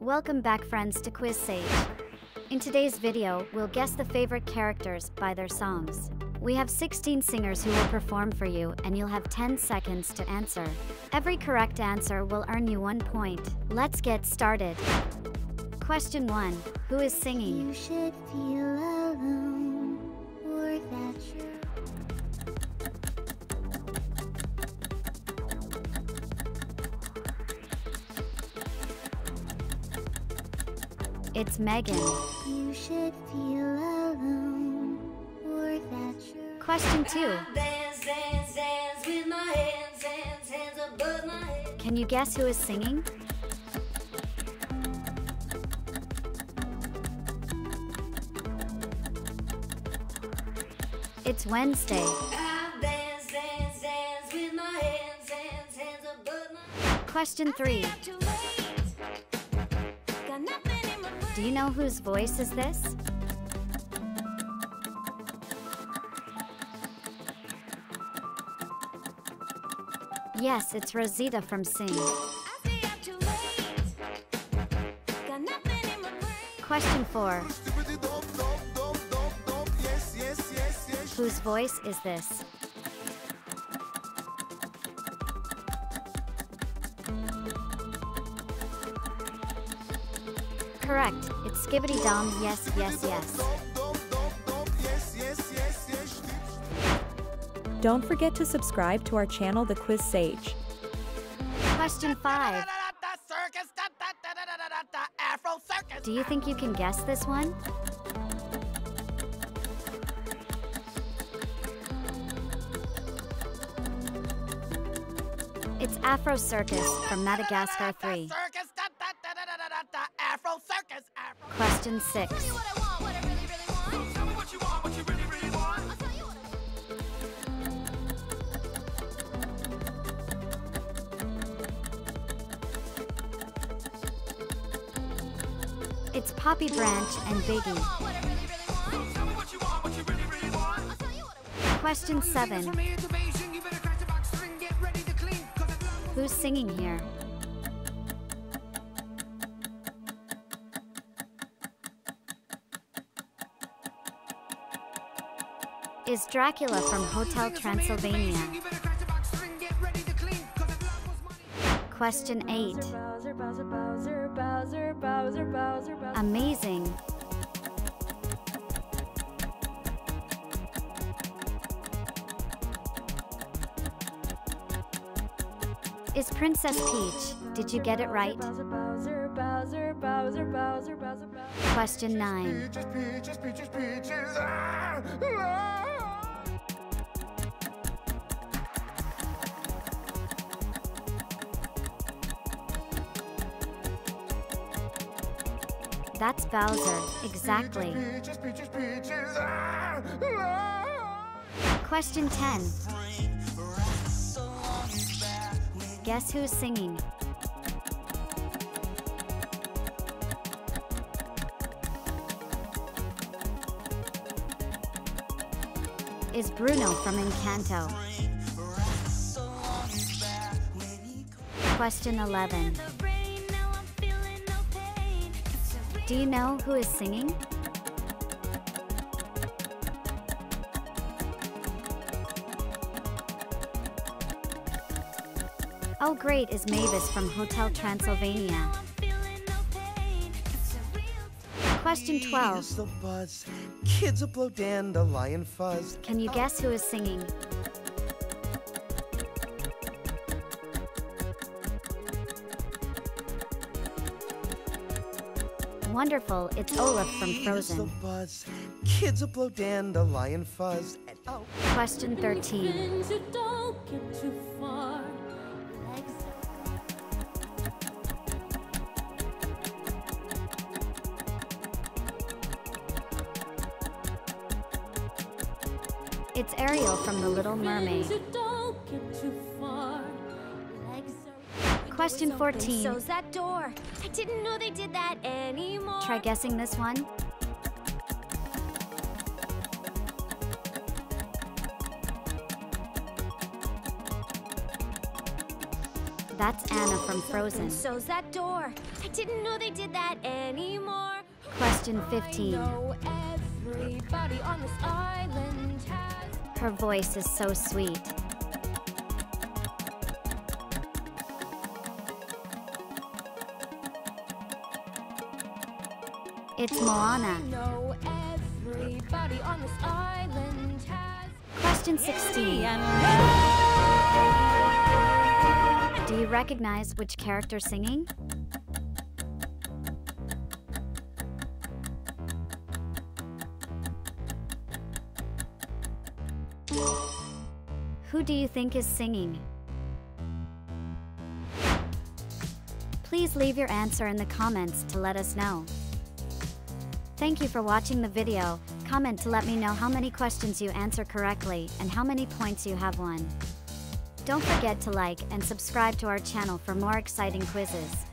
Welcome back, friends, to Quiz Sage. In today's video, we'll guess the favorite characters by their songs. We have 16 singers who will perform for you, and you'll have 10 seconds to answer. Every correct answer will earn you 1 point. Let's get started. Question 1. Who is singing? You should feel alone, or that you're... It's Megan. You should feel alone, or that you're... Question 2. Dance with my hands above my head. Can you guess who is singing? It's Wednesday. Dance with my hands above my head. Question 3. Do you know whose voice is this? Yes, it's Rosita from Sing. Question 4. Whose voice is this? Correct. It's Skibidi Bomb. Yes. Don't forget to subscribe to our channel, The Quiz Sage. Question 5. Afro Circus. Do you think you can guess this one? It's Afro Circus from Madagascar 3. Question 6. It's Poppy Branch and Biggie. Question 7. Who's singing here? Is Dracula from Hotel Transylvania. Question 8. Amazing. Is Princess Peach? Did you get it right? Question 9. That's Bowser, exactly. Question 10. Guess who's singing? Is Bruno from Encanto. Question 11. Do you know who is singing? Oh great, is Mavis from Hotel Transylvania. Question 12. Kids will blow dandelion fuzz. Can you guess who is singing? Wonderful, it's Olaf from Frozen. Kids will blow dandelion fuzz. Question 13. It's Ariel from The Little Mermaid. Question 14. So that door. I didn't know they did that anymore. Try guessing this one. That's Anna from Frozen. So's that door. I didn't know they did that anymore. Question 15. Everybody on this island has... Her voice is so sweet. It's Moana. No, everybody on this island has... Question 16. Do you recognize which character's singing? Who do you think is singing? Please leave your answer in the comments to let us know. Thank you for watching the video. Comment to let me know how many questions you answer correctly and how many points you have won. Don't forget to like and subscribe to our channel for more exciting quizzes.